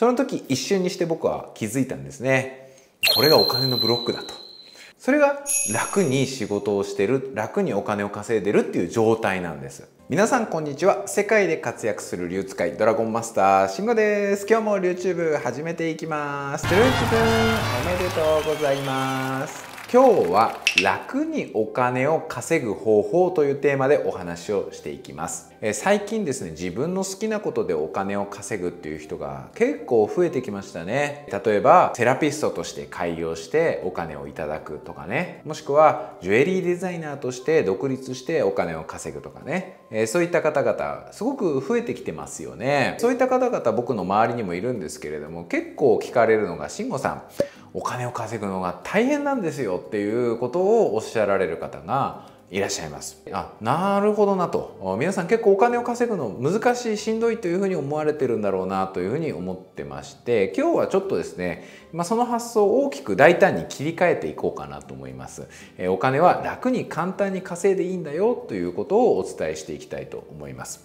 その時一瞬にして僕は気づいたんですね。これがお金のブロックだと。それが楽に仕事をしてる、楽にお金を稼いでるっていう状態なんです。皆さんこんにちは。世界で活躍する龍使いドラゴンマスター慎吾です。今日も龍TUBE始めていきます。てるんちくん、おめでとうございます。今日は楽にお金を稼ぐ方法というテーマでお話をしていきます。最近ですね、自分の好きなことでお金を稼ぐっていう人が結構増えてきましたね。例えばセラピストとして開業してお金をいただくとかね、もしくはジュエリーデザイナーとして独立してお金を稼ぐとかね、そういった方々すごく増えてきてますよね。そういった方々僕の周りにもいるんですけれども、結構聞かれるのが、慎吾さんお金を稼ぐのが大変なんですよっていうことをおっしゃられる方がいらっしゃいます。あ、なるほどなと。皆さん結構お金を稼ぐの難しい、しんどいというふうに思われてるんだろうなというふうに思ってまして、今日はちょっとですね、その発想を大きく大胆に切り替えていこうかなと思います。お金は楽に簡単に稼いでいいんだよということをお伝えしていきたいと思います。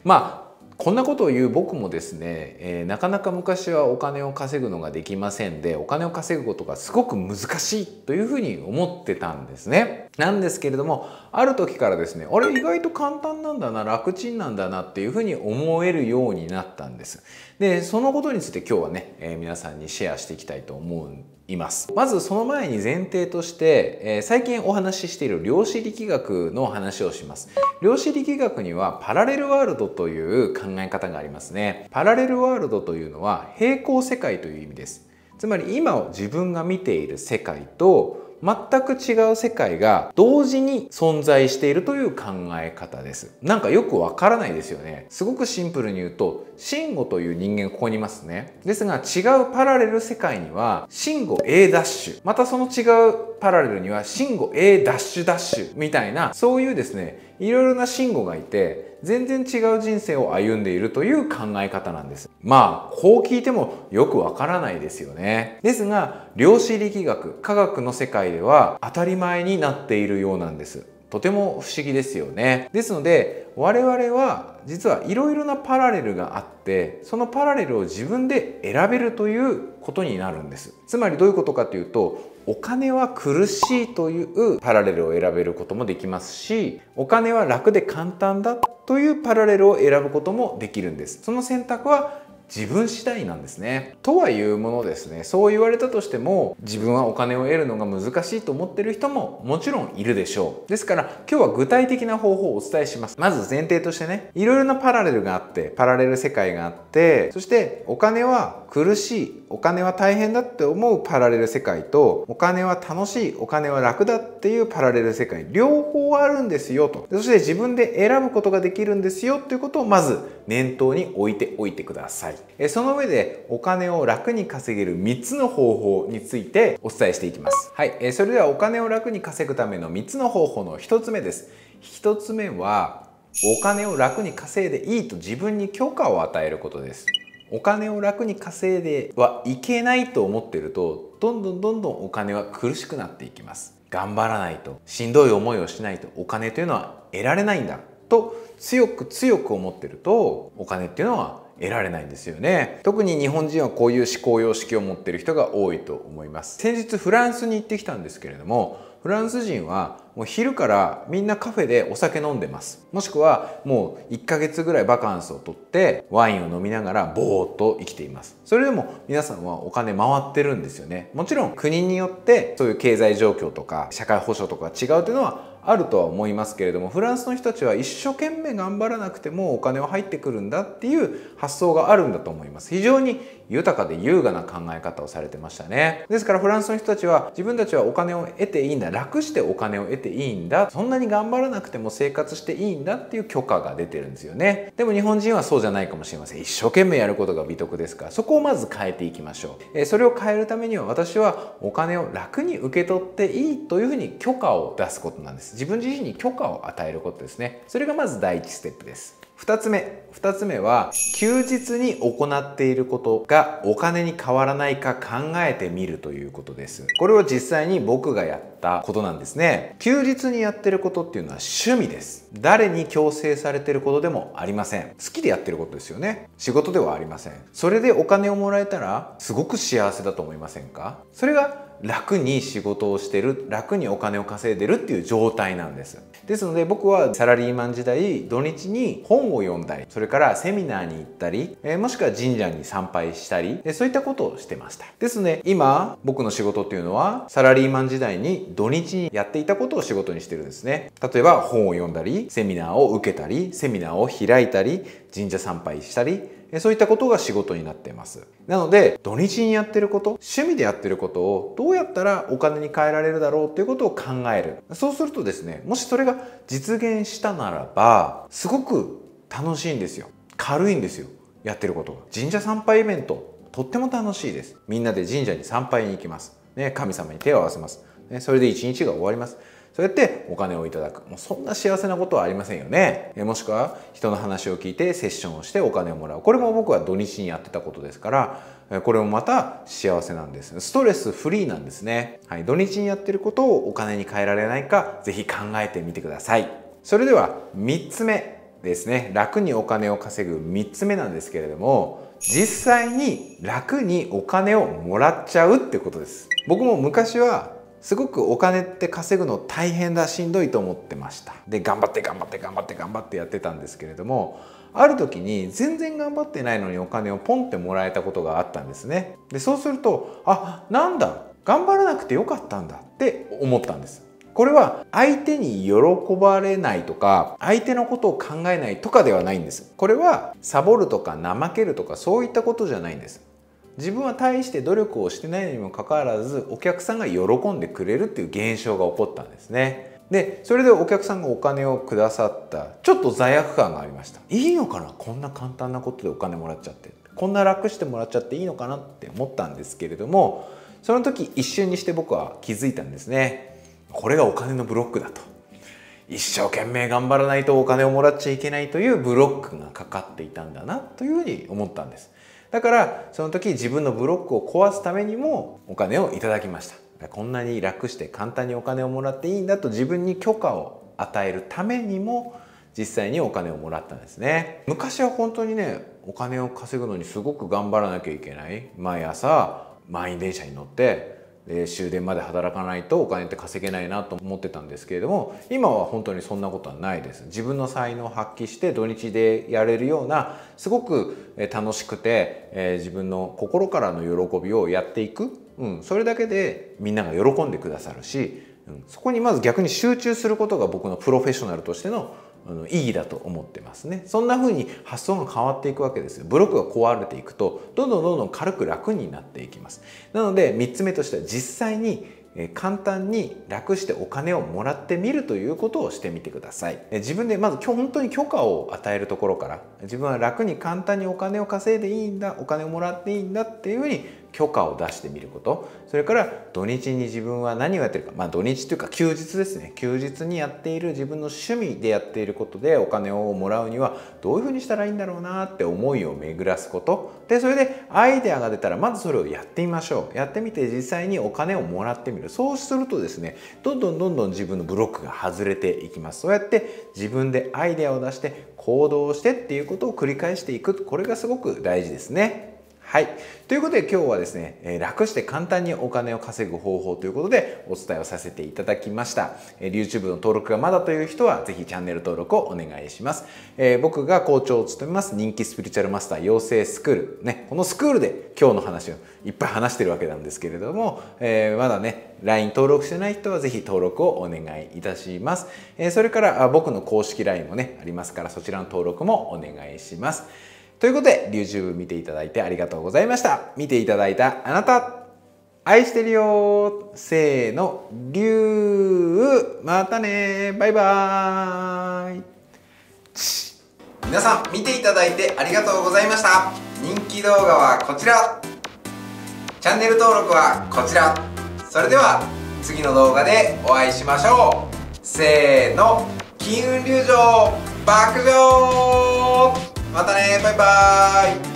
こんなことを言う僕もですね、なかなか昔はお金を稼ぐのができませんで、お金を稼ぐことがすごく難しいというふうに思ってたんですね。なんですけれども、ある時からですね、あれ意外と簡単なんだな、楽ちんなんだなっていうふうに思えるようになったんです。で、そのことについて今日はね、皆さんにシェアしていきたいと思います。まずその前に前提として、最近お話ししている量子力学の話をします。量子力学にはパラレルワールドという考え方がありますね。パラレルワールドというのは平行世界という意味です。つまり今を自分が見ている世界と全く違う世界が同時に存在しているという考え方です。なんかよくわからないですよね。すごくシンプルに言うと、慎吾という人間ここにいますね。ですが違うパラレル世界には慎吾 A ダッシュ、またその違うパラレルには慎吾 A ダッシュダッシュみたいな、そういうですね、いろいろな慎吾がいて、全然違う人生を歩んでいるという考え方なんです。こう聞いてもよくわからないですよね。ですが、量子力学、科学の世界では当たり前になっているようなんです。とても不思議ですよね。ですので、我々は実はいろいろなパラレルがあって、そのパラレルを自分で選べるということになるんです。つまりどういうことかというと、お金は苦しいというパラレルを選べることもできますし、お金は楽で簡単だというパラレルを選ぶこともできるんです。その選択は自分次第なんですね。とはいうものですね、そう言われたとしても、自分はお金を得るのが難しいと思っている人ももちろんいるでしょう。ですから今日は具体的な方法をお伝えします。まず前提としてね、いろいろなパラレルがあって、パラレル世界があって、そしてお金は苦しい、お金は大変だって思うパラレル世界と、お金は楽しい、お金は楽だっていうパラレル世界、両方あるんですよと。そして自分で選ぶことができるんですよということをまず念頭に置いておいてください。その上でお金を楽に稼げる3つの方法についてお伝えしていきます。はい、それではお金を楽に稼ぐための3つの方法の1つ目です。1つ目はお金を楽に稼いでいいと自分に許可を与えることです。お金を楽に稼いではいけないと思っていると、どんどんお金は苦しくなっていきます。頑張らないと、しんどい思いをしないとお金というのは得られないんだと強く思っていると、お金っていうのは得られないんですよね。特に日本人はこういう思考様式を持っている人が多いと思います。先日フランスに行ってきたんですけれども、フランス人はもう昼からみんなカフェでお酒飲んでます。もしくはもう1ヶ月ぐらいバカンスを取ってワインを飲みながらぼーっと生きています。それでも皆さんはお金回ってるんですよね。もちろん国によってそういう経済状況とか社会保障とか違うというのはあるとは思いますけれども、フランスの人たちは一生懸命頑張らなくてもお金は入ってくるんだっていう発想があるんだと思います。非常に豊かで優雅な考え方をされてましたね。ですからフランスの人たちは、自分たちはお金を得ていいんだ、楽してお金を得ていいんだ、そんなに頑張らなくても生活していいんだっていう許可が出てるんですよね。でも日本人はそうじゃないかもしれません。一生懸命やることが美徳ですから、そこをまず変えていきましょう。それを変えるためには、私はお金を楽に受け取っていいというふうに許可を出すことなんです。自分自身に許可を与えることですね。それがまず第一ステップです。2つ目は、休日に行っていることがお金に変わらないか考えてみるということです。これを実際に僕がやったことなんですね。休日にやってることっていうのは趣味です。誰に強制されてることでもありません。好きでやってることですよね。仕事ではありません。それでお金をもらえたらすごく幸せだと思いませんか？それが楽に仕事をしてる、楽にお金を稼いでるっていう状態なんです。ですので僕はサラリーマン時代、土日に本を読んだり、それからセミナーに行ったり、もしくは神社に参拝したり、そういったことをしてました。ですので今僕の仕事っていうのはサラリーマン時代に土日にやっていたことを仕事にしてるんですね。例えば本を読んだり、セミナーを受けたり、セミナーを開いたり、神社参拝したり、そういったことが仕事になっています。なので土日にやってること、趣味でやってることをどうやったらお金に変えられるだろうということを考える。そうするとですね、もしそれが実現したならばすごく楽しいんですよ。軽いんですよ、やってることが。神社参拝イベント、とっても楽しいです。みんなで神社に参拝に行きます、ね、神様に手を合わせます、ね、それで一日が終わります。そうやってお金をいただく。もうそんな幸せなことはありませんよね。もしくは人の話を聞いてセッションをしてお金をもらう。これも僕は土日にやってたことですから、これもまた幸せなんです。ストレスフリーなんですね。はい、土日にやってることをお金に変えられないか、ぜひ考えてみてください。それでは3つ目ですね。楽にお金を稼ぐ3つ目なんですけれども、実際に楽にお金をもらっちゃうってことです。僕も昔はすごくお金って稼ぐの大変だ、しんどいと思ってました。で頑張ってやってたんですけれども、ある時に全然頑張ってないのにお金をポンってもらえたことがあったんですね。でそうすると、あ、なんだ、頑張らなくてよかったんだって思ったんです。これは相手に喜ばれないとか相手のことを考えないとかではないんです。これはサボるとか怠けるとかそういったことじゃないんです。自分は大して努力をしてないにもかかわらずお客さんが喜んでくれるっていう現象が起こったんですね。でそれでお客さんがお金をくださった、ちょっと罪悪感がありました。いいのかな、こんな簡単なことでお金もらっちゃって、こんな楽してもらっちゃっていいのかなって思ったんですけれども、その時一瞬にして僕は気づいたんですね。これがお金のブロックだと。一生懸命頑張らないとお金をもらっちゃいけないというブロックがかかっていたんだなというふうに思ったんです。だからその時自分のブロックを壊すためにもお金をいただきました。こんなに楽して簡単にお金をもらっていいんだと自分に許可を与えるためにも実際にお金をもらったんですね。昔は本当にね、お金を稼ぐのにすごく頑張らなきゃいけない、毎朝満員電車に乗って終電まで働かないとお金って稼げないなと思ってたんですけれども、今は本当にそんなことはないです。自分の才能を発揮して土日でやれるような、すごく楽しくて自分の心からの喜びをやっていく、それだけでみんなが喜んでくださるし、そこにまず逆に集中することが僕のプロフェッショナルとしての意義だと思ってますね。そんな風に発想が変わっていくわけですよ。ブロックが壊れていくとどんどん軽く楽になっていきます。なので3つ目としては、実際に簡単に楽してお金をもらってみるということをしてみてください。自分でまず本当に許可を与えるところから、自分は楽に簡単にお金を稼いでいいんだ、お金をもらっていいんだっていうふうに許可を出してみること、それから土日に自分は何をやってるか、土日というか休日ですね。休日にやっている自分の趣味でやっていることでお金をもらうにはどういうふうにしたらいいんだろうなって思いを巡らすこと。でそれでアイデアが出たらまずそれをやってみましょう。やってみて実際にお金をもらってみる。そうするとですね、どんどん自分のブロックが外れていきます。そうやって自分でアイデアを出して行動してっていうことを繰り返していく。これがすごく大事ですね。はい、ということで今日はですね、楽して簡単にお金を稼ぐ方法ということでお伝えをさせていただきました。LINE の登録がまだという人はぜひチャンネル登録をお願いします。僕が校長を務めます人気スピリチュアルマスター養成スクール、ね、このスクールで今日の話をいっぱい話してるわけなんですけれども、まだね LINE 登録してない人はぜひ登録をお願いいたします。それから僕の公式 LINE もねありますから、そちらの登録もお願いします。ということで、龍TUBE見ていただいてありがとうございました。見ていただいたあなた、愛してるよ。せーの、龍、またね、バイバーイ。皆さん、見ていただいてありがとうございました。人気動画はこちら。チャンネル登録はこちら。それでは、次の動画でお会いしましょう。せーの、金運龍上、爆上。またね、バイバーイ。